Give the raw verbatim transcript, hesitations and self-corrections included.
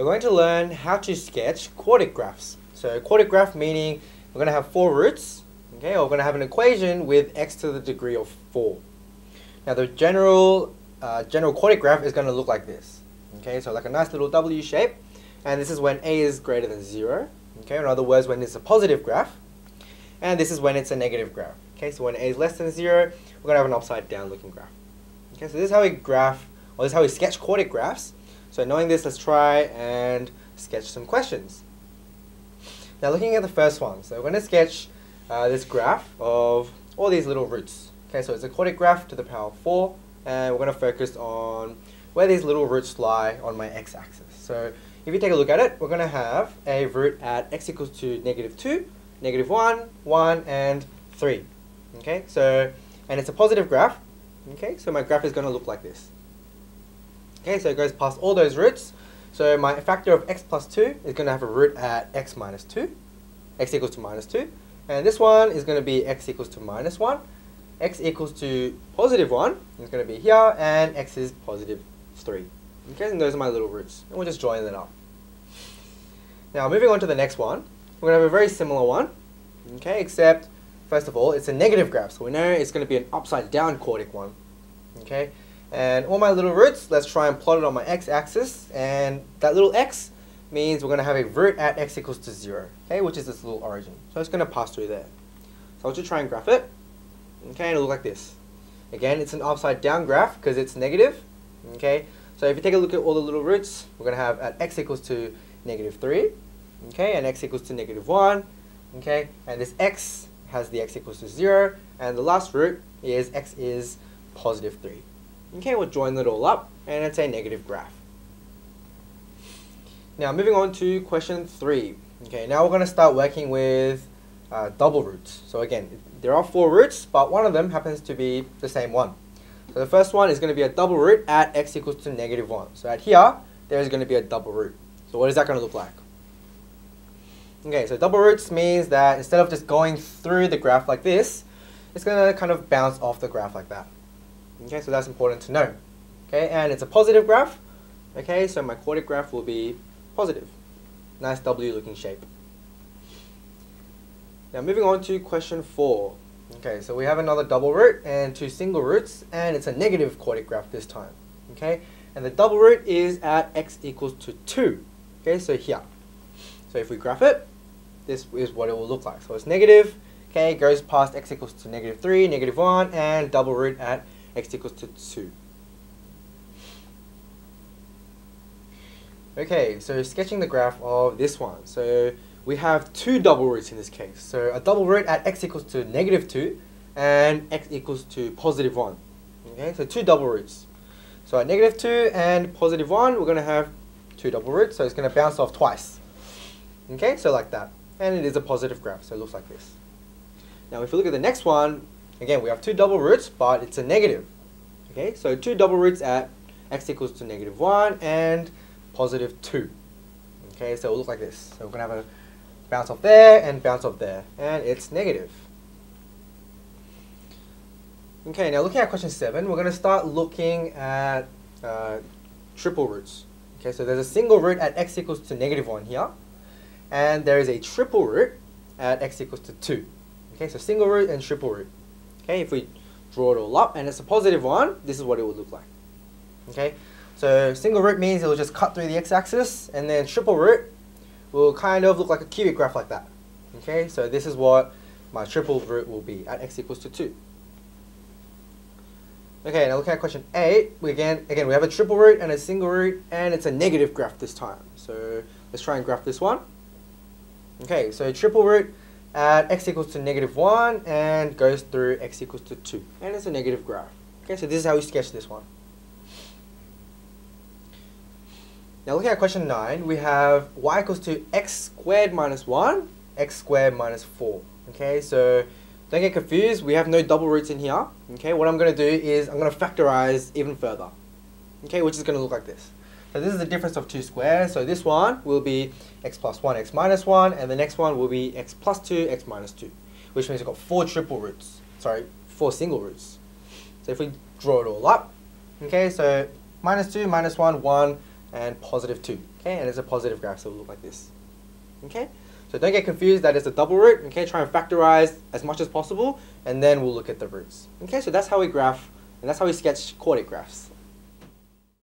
we're going to learn how to sketch quartic graphs. So quartic graph meaning we're going to have four roots, okay, or we're going to have an equation with x to the degree of four. Now the general, uh, general quartic graph is going to look like this, okay, so like a nice little W shape, and this is when a is greater than zero, okay, in other words when it's a positive graph, and this is when it's a negative graph, okay, so when a is less than zero, we're going to have an upside down looking graph. Okay, so this is how we graph, or this is how we sketch quartic graphs. So knowing this, let's try and sketch some questions. Now looking at the first one, so we're going to sketch uh, this graph of all these little roots. Okay, so it's a quartic graph to the power of four, and we're going to focus on where these little roots lie on my x-axis. So if you take a look at it, we're going to have a root at x equals to negative two, negative one, one, and three. Okay, so, and it's a positive graph, okay, so my graph is going to look like this. Okay, so it goes past all those roots, so my factor of x plus two is going to have a root at x minus two, x equals to minus two, and this one is going to be x equals to minus one, x equals to positive one is going to be here, and x is positive three. Okay, and those are my little roots, and we'll just join them up. Now moving on to the next one, we're going to have a very similar one, okay, except first of all it's a negative graph, so we know it's going to be an upside down quartic one, okay. And all my little roots, let's try and plot it on my x-axis, and that little x means we're going to have a root at x equals to zero, okay, which is this little origin. So it's going to pass through there. So I'll just try and graph it, okay, and it'll look like this. Again, it's an upside down graph because it's negative, okay, so if you take a look at all the little roots, we're going to have at x equals to negative three, okay, and x equals to negative one, okay, and this x has the x equals to zero, and the last root is x is positive three. Okay, we'll join that all up, and it's a negative graph. Now moving on to question three. Okay, now we're going to start working with uh, double roots. So again, there are four roots, but one of them happens to be the same one. So the first one is going to be a double root at x equals to negative one. So at here, there is going to be a double root. So what is that going to look like? Okay, so double roots means that instead of just going through the graph like this, it's going to kind of bounce off the graph like that. Okay, so that's important to know. Okay, and it's a positive graph. Okay, so my quartic graph will be positive. Nice W looking shape. Now moving on to question four. Okay, so we have another double root and two single roots, and it's a negative quartic graph this time. Okay, and the double root is at x equals to two. Okay, so here. So if we graph it, this is what it will look like. So it's negative, okay, goes past x equals to negative three, negative one, and double root at x equals to two. Okay, so sketching the graph of this one. So we have two double roots in this case. So a double root at x equals to negative two and x equals to positive one. Okay, so two double roots. So at negative two and positive one, we're going to have two double roots. So it's going to bounce off twice. Okay, so like that. And it is a positive graph, so it looks like this. Now if we look at the next one, again, we have two double roots, but it's a negative. Okay, so two double roots at x equals to negative one and positive two. Okay, so it'll look like this. So we're going to have a bounce off there and bounce off there, and it's negative. Okay, now looking at question seven, we're going to start looking at uh, triple roots. Okay, so there's a single root at x equals to negative one here, and there is a triple root at x equals to two. Okay, so single root and triple root. Okay, if we draw it all up and it's a positive one, this is what it would look like. Okay, so single root means it will just cut through the x-axis, and then triple root will kind of look like a cubic graph like that. Okay, so this is what my triple root will be at x equals to two. Okay, now looking at question eight, we again, again we have a triple root and a single root, and it's a negative graph this time. So let's try and graph this one. Okay, so triple root at x equals to negative one and goes through x equals to two, and it's a negative graph. Okay, so this is how we sketch this one. Now looking at question nine, we have y equals to x squared minus one, x squared minus four. Okay, so don't get confused, we have no double roots in here. Okay, what I'm going to do is I'm going to factorize even further. Okay, which is going to look like this. So this is the difference of two squares, so this one will be x plus one, x minus one, and the next one will be x plus two, x minus two, which means we've got four triple roots, sorry, four single roots. So if we draw it all up, okay, so minus two, minus one, one, and positive two. Okay, and it's a positive graph, so it will look like this. Okay, so don't get confused that it's a double root. Okay, try and factorize as much as possible, and then we'll look at the roots. Okay, so that's how we graph, and that's how we sketch quartic graphs.